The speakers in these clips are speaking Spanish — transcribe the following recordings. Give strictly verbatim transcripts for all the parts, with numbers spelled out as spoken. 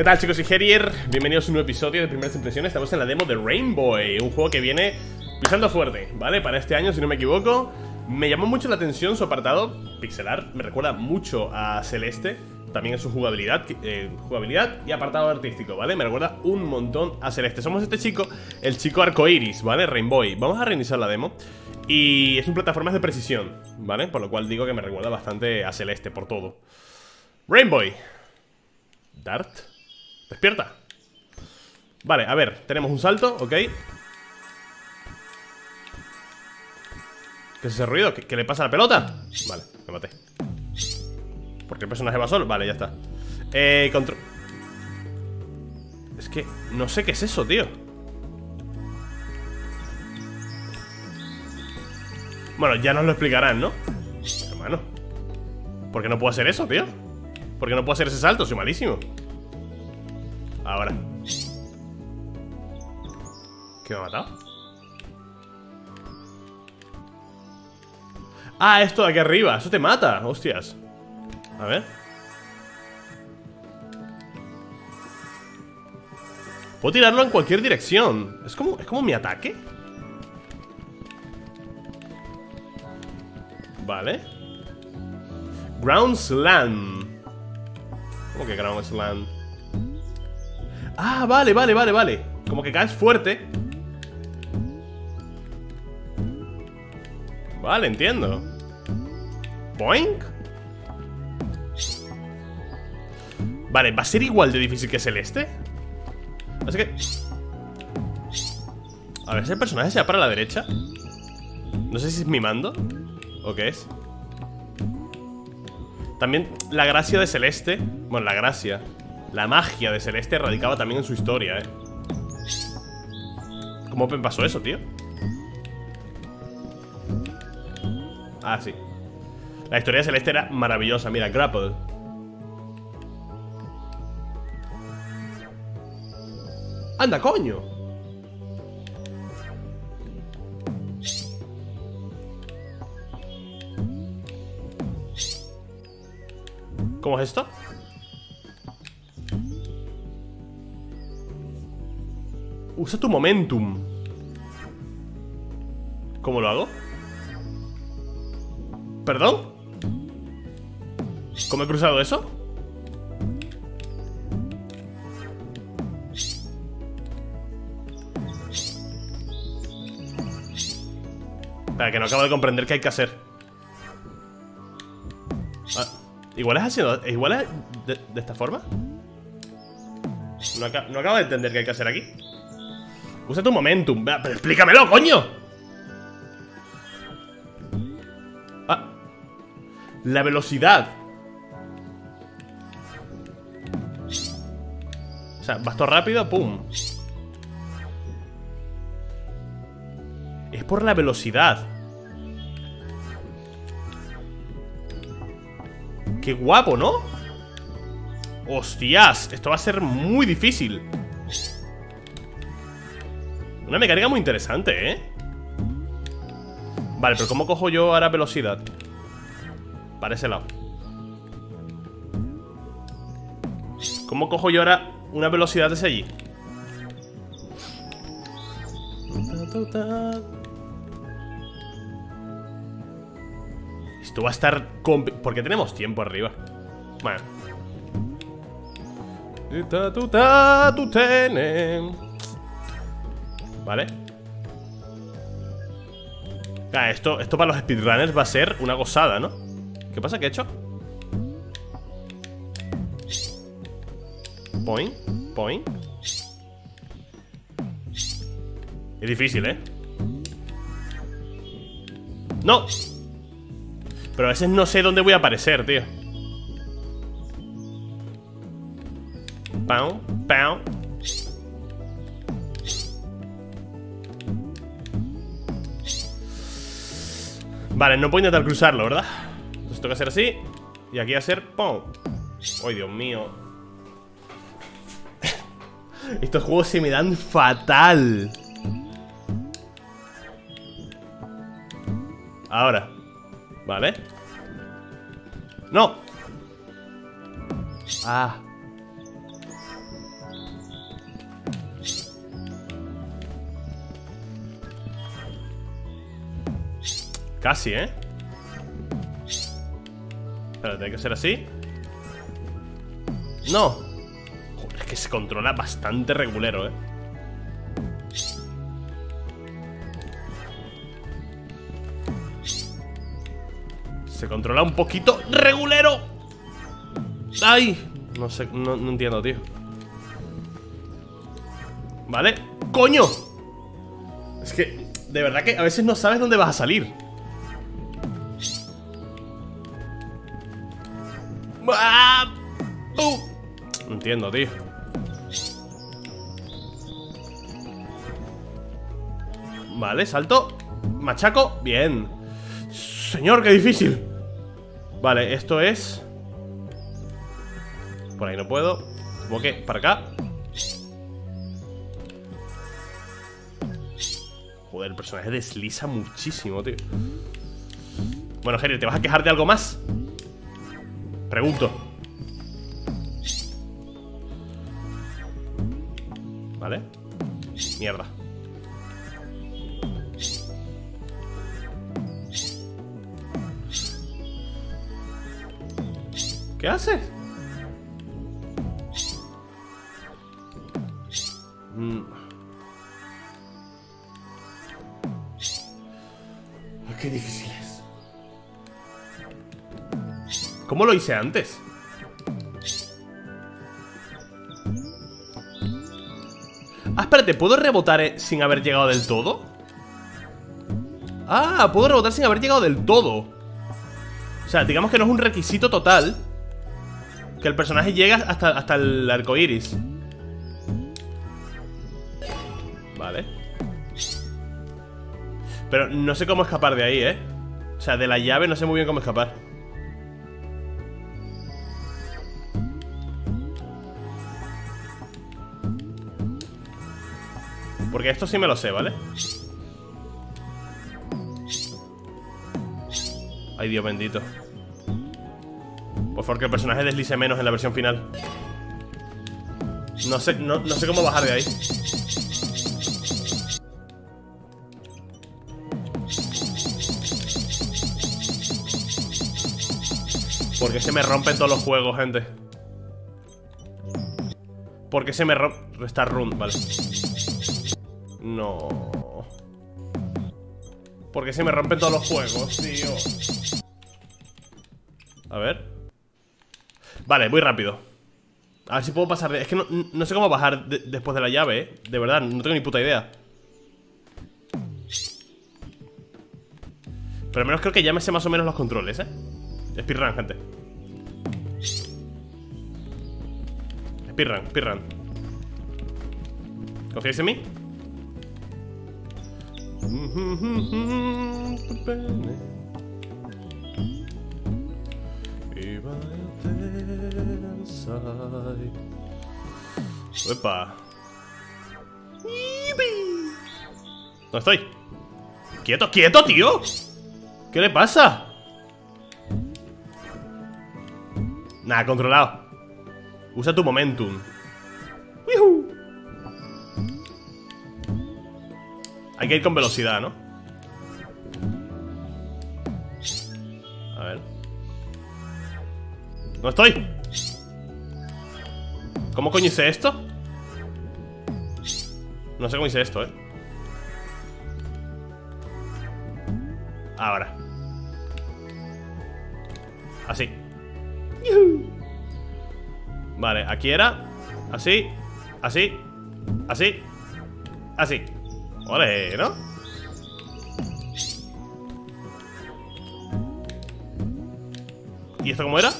¿Qué tal, chicos? Soy Gerier. Bienvenidos a un nuevo episodio de Primeras Impresiones. Estamos en la demo de Rainboy, un juego que viene pisando fuerte, ¿vale? Para este año, si no me equivoco. Me llamó mucho la atención su apartado pixelar. Me recuerda mucho a Celeste, también en su jugabilidad, eh, jugabilidad y apartado artístico, ¿vale? Me recuerda un montón a Celeste. Somos este chico, el chico arcoiris, ¿vale? Rainboy. Vamos a reiniciar la demo. Y es un plataformas de precisión, ¿vale? Por lo cual digo que me recuerda bastante a Celeste por todo. Rainboy. Dart. Despierta. Vale, a ver, tenemos un salto, ok. ¿Qué es ese ruido? ¿Qué, qué le pasa a la pelota? Vale, me maté. ¿Por qué el personaje va solo? Vale, ya está. Eh, control. Es que no sé qué es eso, tío. Bueno, ya nos lo explicarán, ¿no? Hermano, ¿por qué no puedo hacer eso, tío? ¿Por qué no puedo hacer ese salto? Soy malísimo. Ahora. ¿Qué me ha matado? Ah, esto de aquí arriba. Eso te mata. Hostias. A ver. Puedo tirarlo en cualquier dirección. Es como, es como mi ataque. Vale. Ground Slam. ¿Cómo que Ground Slam? Ah, vale, vale, vale, vale. Como que caes fuerte. Vale, entiendo. Boink. Vale, ¿va a ser igual de difícil que Celeste? Así que... A ver si el personaje se va para la derecha. No sé si es mi mando o qué es. También la gracia de Celeste. Bueno, la gracia La magia de Celeste radicaba también en su historia, eh. ¿Cómo me pasó eso, tío? Ah, sí. La historia de Celeste era maravillosa. Mira, grapple. ¡Anda, coño! ¿Cómo es esto? Usa tu momentum. ¿Cómo lo hago? ¿Perdón? ¿Cómo he cruzado eso? Espera, que no acabo de comprender qué hay que hacer. Ah, igual es haciendo... Igual es de, de esta forma. No, acá, no acabo de entender qué hay que hacer aquí. Usa tu momentum. Pero explícamelo, coño. Ah. La velocidad. O sea, vas todo rápido, pum. Es por la velocidad. Qué guapo, ¿no? Hostias, esto va a ser muy difícil. Una mecánica muy interesante, ¿eh? Vale, pero ¿cómo cojo yo ahora velocidad? Para ese lado. ¿Cómo cojo yo ahora una velocidad desde allí? Esto va a estar... ¿Por qué tenemos tiempo arriba? Bueno. ¿Vale? Ah, esto, esto para los speedrunners va a ser una gozada, ¿no? ¿Qué pasa? ¿Qué he hecho? Point, point. Es difícil, ¿eh? ¡No! Pero a veces no sé dónde voy a aparecer, tío. Pau, pau. Vale, no puedo intentar cruzarlo, ¿verdad? Entonces toca hacer así. Y aquí hacer... ¡Pum! ¡Ay, Dios mío! Estos juegos se me dan fatal. Ahora. Vale. ¡No! ¡Ah! Casi, ¿eh? Espérate, hay que ser así. ¡No! Joder, es que se controla bastante regulero, ¿eh? Se controla un poquito regulero. ¡Ay! No sé, no, no entiendo, tío. Vale. ¡Coño! Es que, de verdad que a veces no sabes dónde vas a salir. ¡Ah! ¡Uh! No entiendo, tío. Vale, salto. Machaco. Bien. Señor, qué difícil. Vale, esto es... Por ahí no puedo. Como que para acá. Joder, el personaje desliza muchísimo, tío. Bueno, Gerier, ¿te vas a quejar de algo más? Pregunto. Vale. Mierda. ¿Qué haces? Qué difícil es. ¿Cómo lo hice antes? Ah, espérate, ¿puedo rebotar sin haber llegado del todo? Ah, puedo rebotar sin haber llegado del todo. O sea, digamos que no es un requisito total que el personaje llegue hasta, hasta el arco iris. Vale. Pero no sé cómo escapar de ahí, ¿eh? O sea, de la llave no sé muy bien cómo escapar. Porque esto sí me lo sé, ¿vale? Ay, Dios bendito. Por favor, que el personaje deslice menos en la versión final. No sé, no, no sé cómo bajar de ahí. ¿Por qué se me rompen todos los juegos, gente? ¿Por qué se me rompe? Restar run, vale. No. ¿Por qué se me rompen todos los juegos, tío? A ver. Vale, voy rápido. A ver si puedo pasar de... Es que no, no sé cómo bajar de, después de la llave, ¿eh? De verdad, no tengo ni puta idea. Pero al menos creo que ya me sé más o menos los controles, ¿eh? Speedrun, gente. Speedrun, speedrun. ¿Confíais en mí? ¡Epa! ¿Dónde estoy? ¡Quieto, quieto, tío! ¿Qué le pasa? Nada, controlado. Usa tu momentum. ¡Yuhu! Hay que ir con velocidad, ¿no? A ver. ¿Dónde estoy? ¿Cómo coño hice esto? No sé cómo hice esto, ¿eh? Ahora. Así. Vale, aquí era. Así, así, así, así. Ole, ¿no? ¿Y esto cómo era?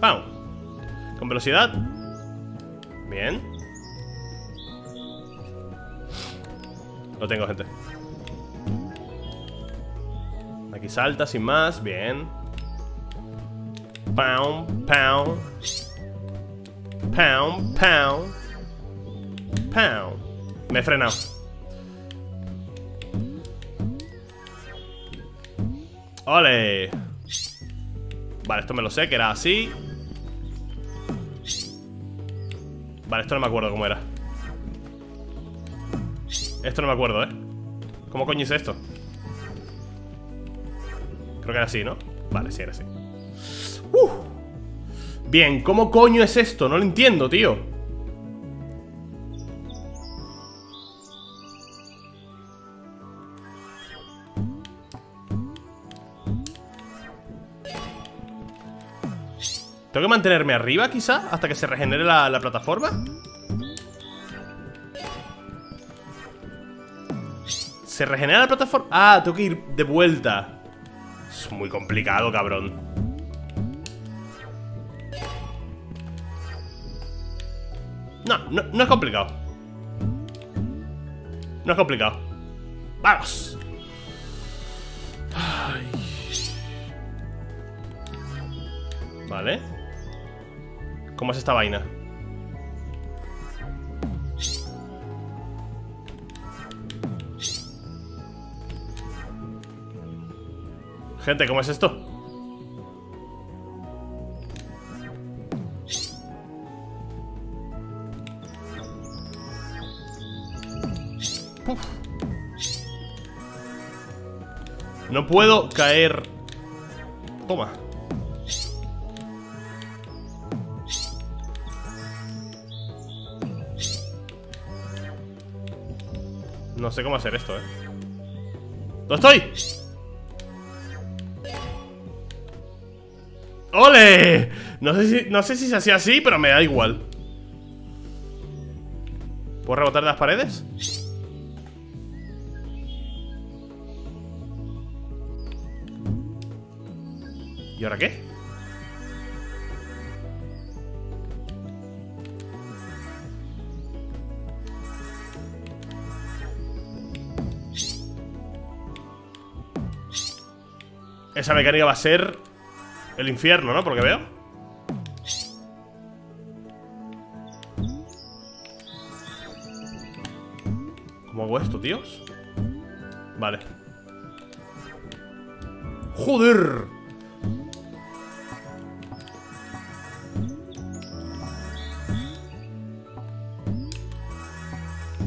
¡Pam! Con velocidad. Bien. Lo tengo, gente. Aquí salta sin más. Bien. Pound, pound, pound, pound, pound. Me he frenado. ¡Ole! Vale, esto me lo sé, que era así. Vale, esto no me acuerdo cómo era. Esto no me acuerdo, ¿eh? ¿Cómo coño hice esto? Creo que era así, ¿no? Vale, sí, era así. ¡Uf! Bien, ¿cómo coño es esto? No lo entiendo, tío. ¿Tengo que mantenerme arriba, quizá? ¿Hasta que se regenere la, la plataforma? ¿Se regenera la plataforma? Ah, tengo que ir de vuelta. Es muy complicado, cabrón. No, no, no es complicado. No es complicado. ¡Vamos! Ay. Vale. ¿Cómo es esta vaina? Gente, ¿cómo es esto? Uf. No puedo caer. Toma. No sé cómo hacer esto, eh. ¿Dónde estoy? ¡Ole! No sé, si, no sé si se hacía así, pero me da igual. ¿Puedo rebotar de las paredes? ¿Y ahora qué? Esa mecánica va a ser... el infierno, ¿no? Porque veo. ¿Cómo hago esto, tíos? Vale. ¡Joder!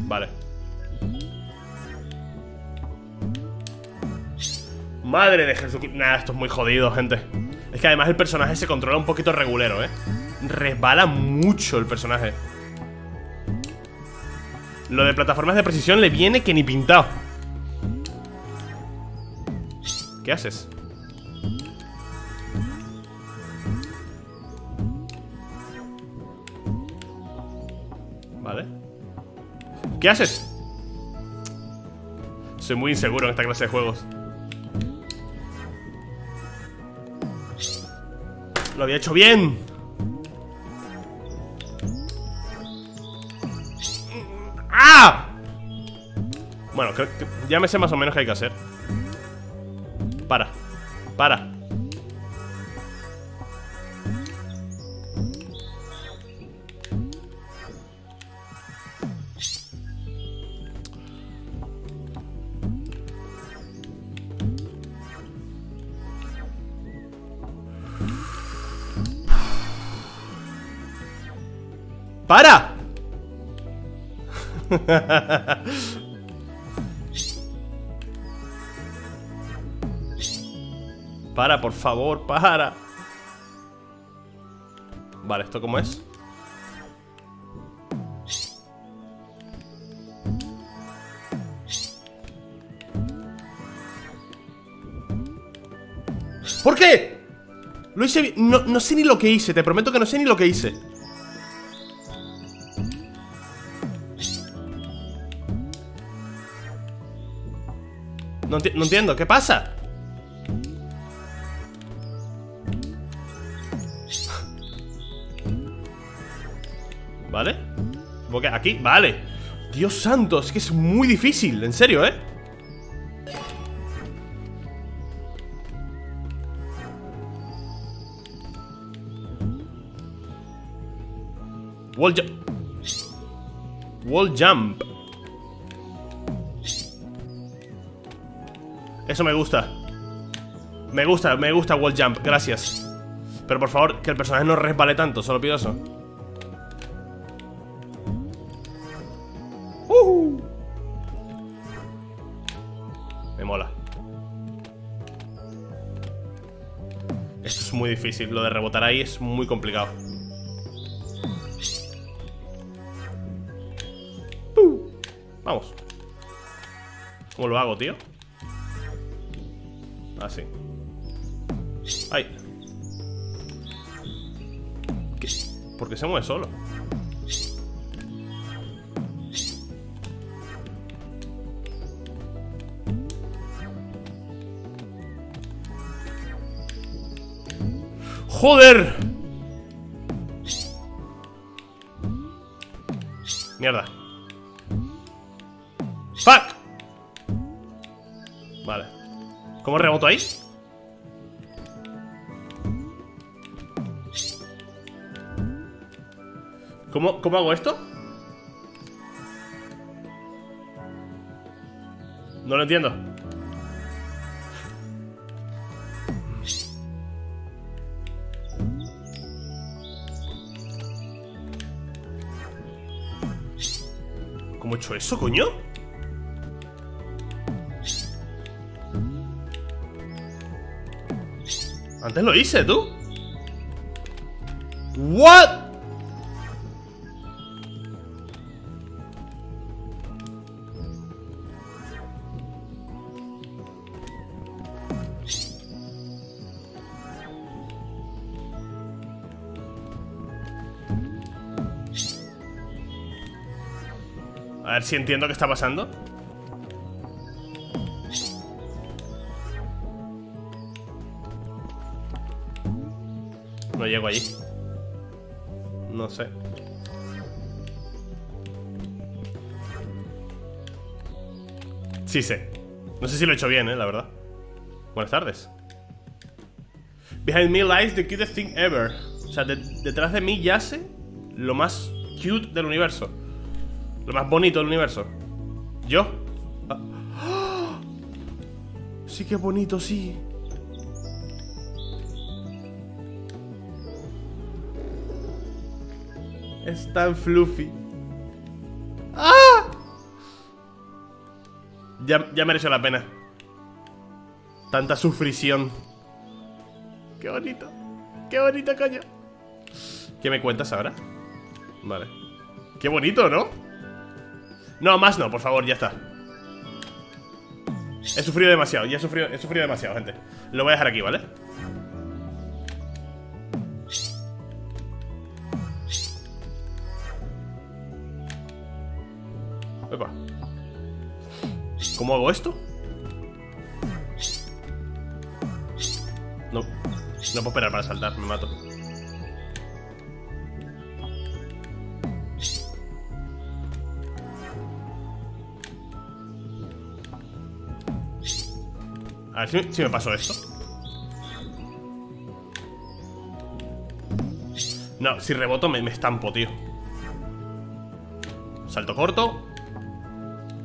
Vale. Madre de Jesús. Nah, esto es muy jodido, gente. Es que además el personaje se controla un poquito regulero, ¿eh? Resbala mucho el personaje. Lo de plataformas de precisión le viene que ni pintado. ¿Qué haces? Vale. ¿Qué haces? Soy muy inseguro en esta clase de juegos. Lo había hecho bien. ¡Ah! Bueno, creo que ya me sé más o menos qué hay que hacer. Para, para. ¡Para! Para, por favor, para. Vale, ¿esto cómo es? ¿Por qué? Lo hice bien. No, no sé ni lo que hice, te prometo que no sé ni lo que hice. No, enti- no entiendo, ¿qué pasa? ¿Vale? Porque aquí, vale. Dios santo, es que es muy difícil, en serio, ¿eh? Wall jump. Wall jump. Eso me gusta. Me gusta, me gusta wall jump, gracias. Pero por favor, que el personaje no resbale tanto, solo pido eso. Uh-huh. Me mola. Es muy difícil, lo de rebotar ahí es muy complicado. ¡Pum! Vamos. ¿Cómo lo hago, tío? Así. ¡Ay! ¿Qué? ¿Por qué se mueve solo? ¡Joder! Mierda. ¡Fuck! Vale. ¿Cómo reboto ahí? ¿Cómo, cómo hago esto? No lo entiendo. ¿Cómo he hecho eso, coño? Antes lo hice, tú. What? A ver si entiendo qué está pasando. No llego allí. No sé. Sí sé. No sé si lo he hecho bien, eh, la verdad. Buenas tardes. Behind me lies the cutest thing ever. O sea, de, detrás de mí yace lo más cute del universo. Lo más bonito del universo. ¿Yo? Ah. ¡Oh! Sí que bonito, sí. Es tan fluffy. ¡Ah! Ya, ya mereció la pena. Tanta sufrición. Qué bonito. Qué bonito, coño. ¿Qué me cuentas ahora? Vale. Qué bonito, ¿no? No, más no, por favor, ya está. He sufrido demasiado, ya he sufrido, he sufrido demasiado, gente. Lo voy a dejar aquí, ¿vale? Epa. ¿Cómo hago esto? No, no puedo esperar para saltar, me mato. A ver si, si me pasó esto. No, si reboto me, me estampo, tío. Salto corto.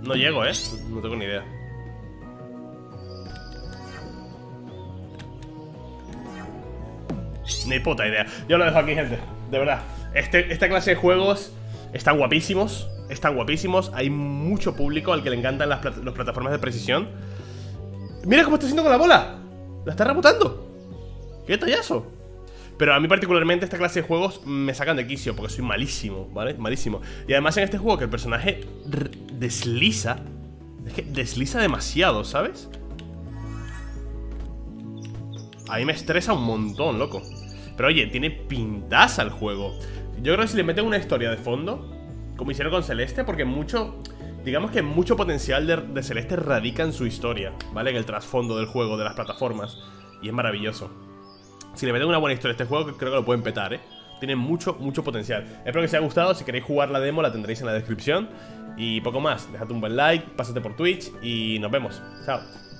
No llego, eh. No tengo ni idea. Ni puta idea. Yo lo dejo aquí, gente. De verdad. Este, esta clase de juegos están guapísimos. Están guapísimos. Hay mucho público al que le encantan las, plat- las plataformas de precisión. ¡Mira cómo está haciendo con la bola! ¡La está rebotando! ¡Qué tallazo! Pero a mí particularmente esta clase de juegos me sacan de quicio porque soy malísimo, ¿vale? Malísimo. Y además en este juego que el personaje desliza. Es que desliza demasiado, ¿sabes? A mí me estresa un montón, loco. Pero oye, tiene pintaza el juego. Yo creo que si le meten una historia de fondo, como hicieron con Celeste, porque mucho... Digamos que mucho potencial de, de Celeste radica en su historia, ¿vale? En el trasfondo del juego, de las plataformas. Y es maravilloso. Si le meten una buena historia a este juego, creo que lo pueden petar, ¿eh? Tiene mucho, mucho potencial. Espero que os haya gustado. Si queréis jugar la demo, la tendréis en la descripción. Y poco más. Dejad un buen like, pásate por Twitch y nos vemos. Chao.